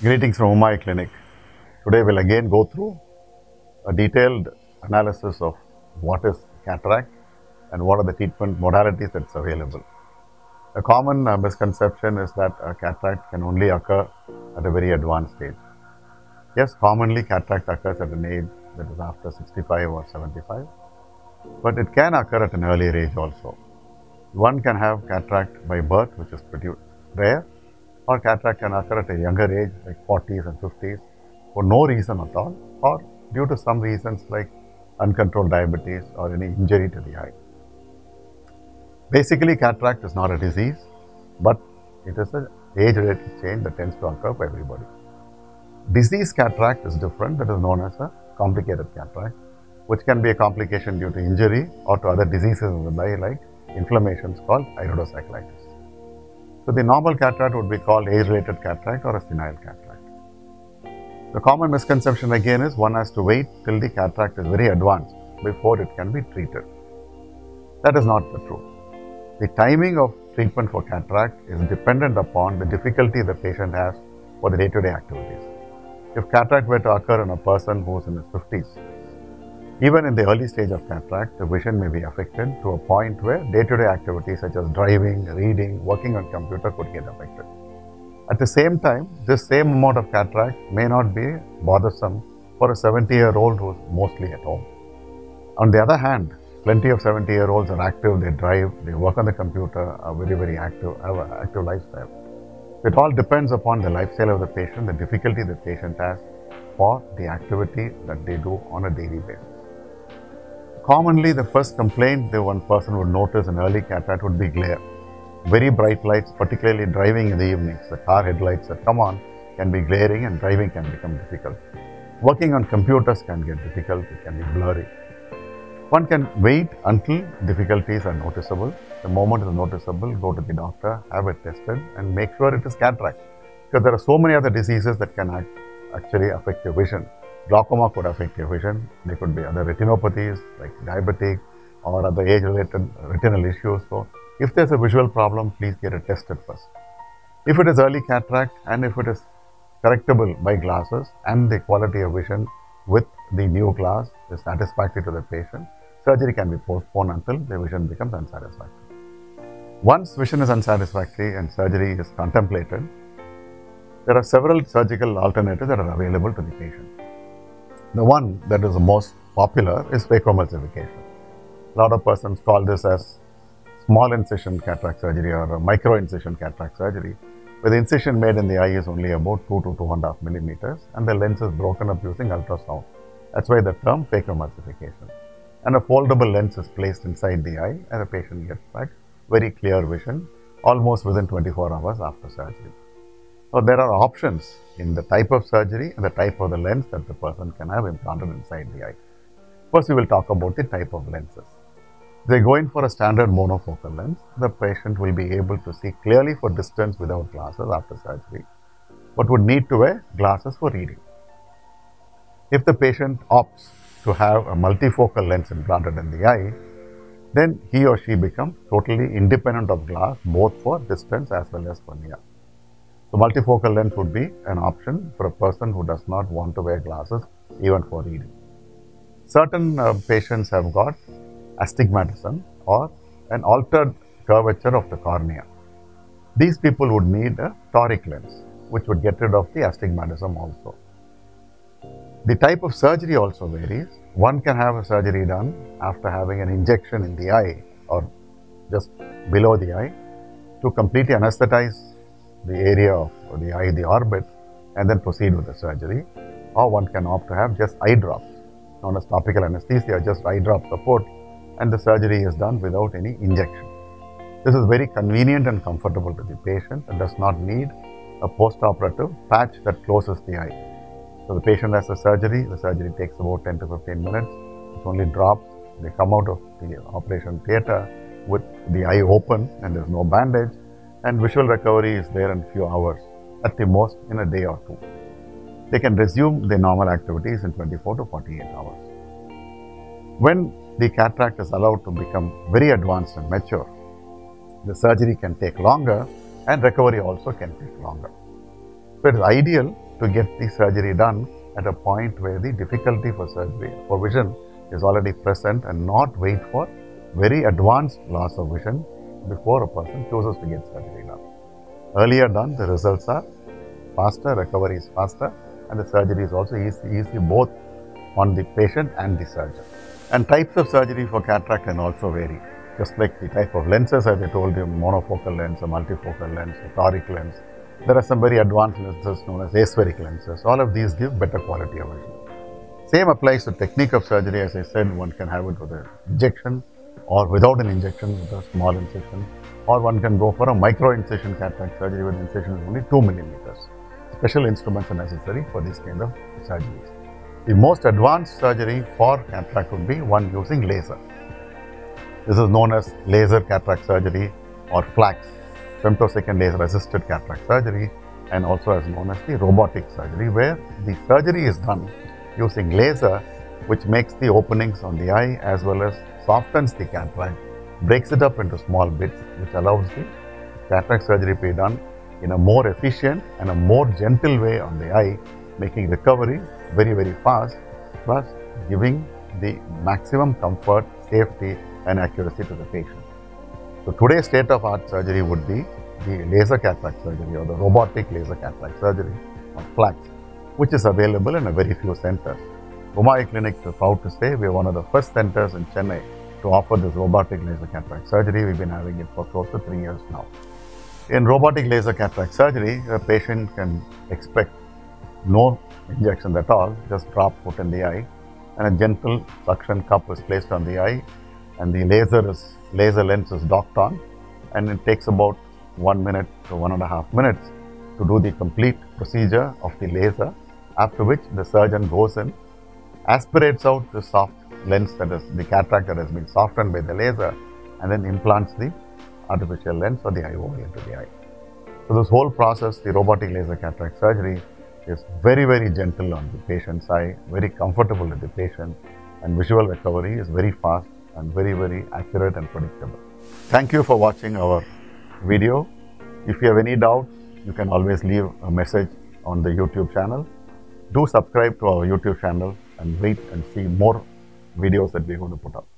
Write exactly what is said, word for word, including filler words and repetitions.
Greetings from Uma Eye Clinic. Today we will again go through a detailed analysis of what is cataract and what are the treatment modalities that is available. A common uh, misconception is that a cataract can only occur at a very advanced stage. Yes, commonly cataract occurs at an age that is after sixty-five or seventy-five, but it can occur at an earlier age also. One can have cataract by birth, which is pretty rare, or cataract can occur at a younger age like forties and fifties for no reason at all, or due to some reasons like uncontrolled diabetes or any injury to the eye. Basically, cataract is not a disease, but it is an age-related change that tends to occur for everybody. Disease cataract is different, that is known as a complicated cataract, which can be a complication due to injury or to other diseases in the eye like inflammations called iridocyclitis. So the normal cataract would be called age-related cataract or a senile cataract. The common misconception again is one has to wait till the cataract is very advanced before it can be treated. That is not the truth. The timing of treatment for cataract is dependent upon the difficulty the patient has for the day-to-day activities. If cataract were to occur in a person who is in his fifties, even in the early stage of cataract, the vision may be affected to a point where day-to-day activities such as driving, reading, working on computer could get affected. At the same time, this same amount of cataract may not be bothersome for a seventy-year-old who is mostly at home. On the other hand, plenty of seventy-year-olds are active, they drive, they work on the computer, are very, very active, have an active lifestyle. It all depends upon the lifestyle of the patient, the difficulty the patient has for the activity that they do on a daily basis. Commonly, the first complaint that one person would notice in early cataract would be glare. Very bright lights, particularly driving in the evenings, the car headlights that come on can be glaring and driving can become difficult. Working on computers can get difficult, it can be blurry. One can wait until difficulties are noticeable. The moment it is noticeable, go to the doctor, have it tested and make sure it is cataract. Because there are so many other diseases that can act, actually affect your vision. Glaucoma could affect your vision, there could be other retinopathies like diabetic or other age-related retinal issues. So, if there is a visual problem, please get it tested first. If it is early cataract and if it is correctable by glasses and the quality of vision with the new glass is satisfactory to the patient, surgery can be postponed until the vision becomes unsatisfactory. Once vision is unsatisfactory and surgery is contemplated, there are several surgical alternatives that are available to the patient. The one that is the most popular is phacoemulsification. A lot of persons call this as small incision cataract surgery or micro incision cataract surgery, where the incision made in the eye is only about two to two and a half millimeters and the lens is broken up using ultrasound. That's why the term phacoemulsification. And a foldable lens is placed inside the eye and the patient gets back very clear vision almost within twenty-four hours after surgery. So there are options in the type of surgery and the type of the lens that the person can have implanted inside the eye. First, we will talk about the type of lenses. If they go in for a standard monofocal lens, the patient will be able to see clearly for distance without glasses after surgery, but would need to wear glasses for reading. If the patient opts to have a multifocal lens implanted in the eye, then he or she becomes totally independent of glass both for distance as well as for near. So, multifocal lens would be an option for a person who does not want to wear glasses even for reading. Certain uh, patients have got astigmatism or an altered curvature of the cornea. These people would need a toric lens, which would get rid of the astigmatism also. The type of surgery also varies. One can have a surgery done after having an injection in the eye or just below the eye to completely anesthetize the area of the eye, the orbit, and then proceed with the surgery. Or one can opt to have just eye drops, known as topical anesthesia, just eye drop support, and the surgery is done without any injection. This is very convenient and comfortable to the patient and does not need a post-operative patch that closes the eye. So the patient has the surgery, the surgery takes about ten to fifteen minutes, it only drops, they come out of the operation theatre with the eye open and there is no bandage. And visual recovery is there in few hours, at the most in a day or two. They can resume their normal activities in twenty-four to forty-eight hours. When the cataract is allowed to become very advanced and mature, the surgery can take longer and recovery also can take longer. So it is ideal to get the surgery done at a point where the difficulty for surgery for vision is already present, and not wait for very advanced loss of vision before a person chooses to get surgery done. Earlier done, the results are faster, recovery is faster, and the surgery is also easy, easy both on the patient and the surgeon. And types of surgery for cataract can also vary, just like the type of lenses as I told you, monofocal lens, a multifocal lens, a toric lens. There are some very advanced lenses known as aspheric lenses. All of these give better quality of vision. Same applies to technique of surgery. As I said, one can have it with an injection or without an injection, with a small incision, or one can go for a micro-incision cataract surgery with an incision of only two millimeters. Special instruments are necessary for these kind of surgeries. The most advanced surgery for cataract would be one using laser. This is known as laser cataract surgery or FLACS, femtosecond laser assisted cataract surgery, and also as known as the robotic surgery, where the surgery is done using laser, which makes the openings on the eye as well as softens the cataract, breaks it up into small bits, which allows the cataract surgery to be done in a more efficient and a more gentle way on the eye, making recovery very, very fast, plus giving the maximum comfort, safety and accuracy to the patient. So today's state of art surgery would be the laser cataract surgery or the robotic laser cataract surgery or FLACS, which is available in a very few centers. Uma Eye Clinic is proud to say we are one of the first centers in Chennai to offer this robotic laser cataract surgery. We've been having it for close to three years now. In robotic laser cataract surgery, a patient can expect no injections at all, just drop foot in the eye, and a gentle suction cup is placed on the eye, and the laser is laser lens is docked on, and it takes about one minute to one and a half minutes to do the complete procedure of the laser, after which the surgeon goes in, aspirates out the soft lens that is the cataract that has been softened by the laser, and then implants the artificial lens or the I O L into the eye. So this whole process, the robotic laser cataract surgery, is very, very gentle on the patient's eye, very comfortable to the patient, and visual recovery is very fast and very, very accurate and predictable. Thank you for watching our video. If you have any doubts, you can always leave a message on the YouTube channel. Do subscribe to our YouTube channel and wait and see more videos that we're going to put up.